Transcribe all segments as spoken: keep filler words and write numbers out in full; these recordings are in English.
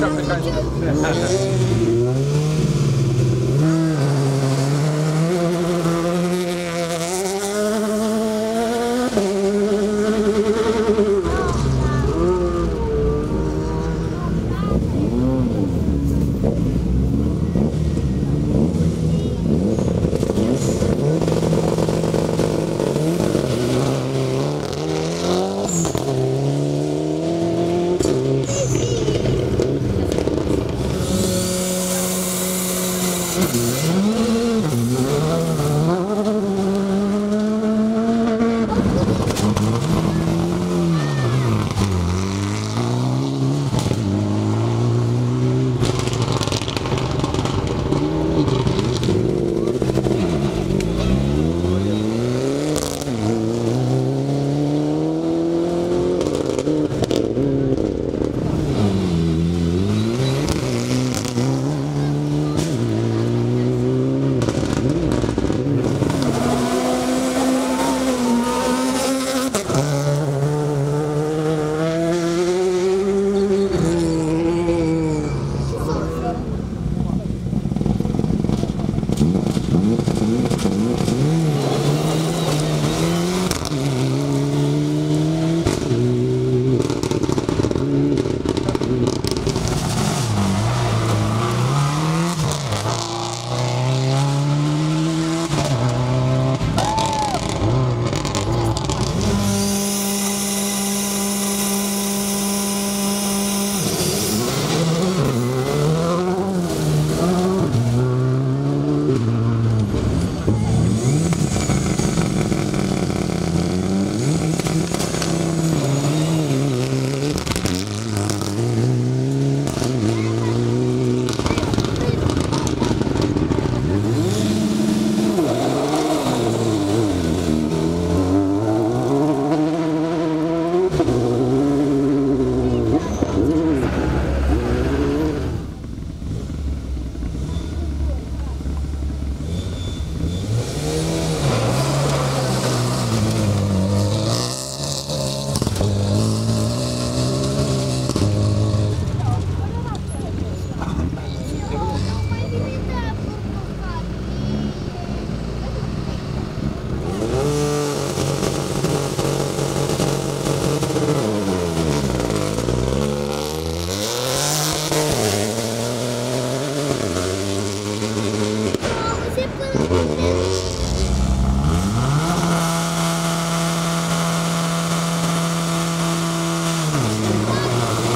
Back up the coast.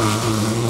Thank you.